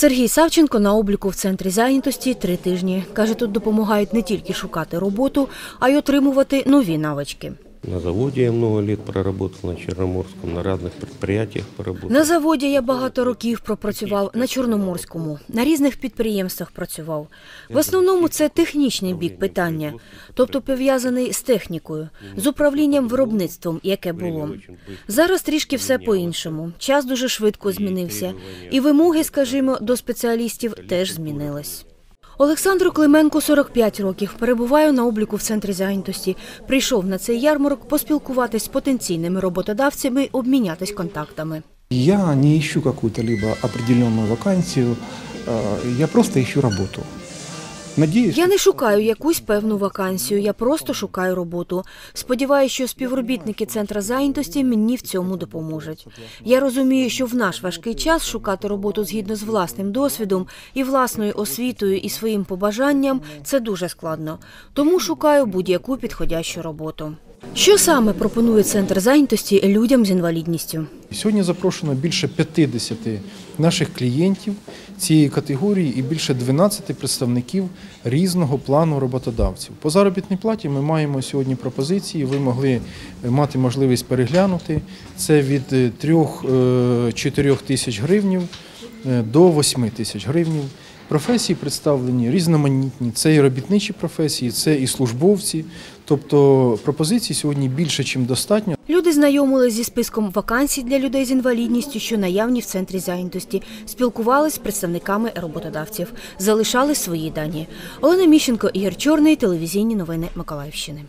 Сергій Савченко на обліку в центрі зайнятості 3 тижні. Каже, тут допомагають не тільки шукати роботу, а й отримувати нові навички. На заводі я багато років проработав на Чорноморському, на різних підприємствах проработав. На заводі я багато років пропрацював, на Чорноморському, на різних підприємствах працював. В основному це технічний бік питання, тобто пов'язаний з технікою, з управлінням виробництвом, яке було. Зараз трішки все по-іншому, час дуже швидко змінився, і вимоги, скажімо, до спеціалістів теж змінились. Олександру Клименко 45 років, перебуває на обліку в центрі зайнятості. Прийшов на цей ярмарок поспілкуватись з потенційними роботодавцями, обмінятись контактами. Я не ищу какую-либо определенную вакансию, я просто ищу работу. Я не шукаю якусь певну вакансію, я просто шукаю роботу. Сподіваюся, що співробітники центру зайнятості мені в цьому допоможуть. Я розумію, що в наш важкий час шукати роботу згідно з власним досвідом і власною освітою і своїм побажанням – це дуже складно. Тому шукаю будь-яку підходящу роботу. Що саме пропонує центр зайнятості людям з інвалідністю? Сьогодні запрошено більше 50 наших клієнтів цієї категорії і більше 12 представників різного плану роботодавців. По заробітній платі ми маємо сьогодні пропозиції, ви могли мати можливість переглянути. Це від 3-4 тисяч гривень до 8 тисяч гривень. Професії представлені різноманітні, це і робітничі професії, це і службовці, тобто пропозицій сьогодні більше, чим достатньо. Люди знайомились зі списком вакансій для людей з інвалідністю, що наявні в центрі зайнятості, спілкувались з представниками роботодавців, залишали свої дані. Олена Міщенко, Ігор Чорний, телевізійні новини Миколаївщини.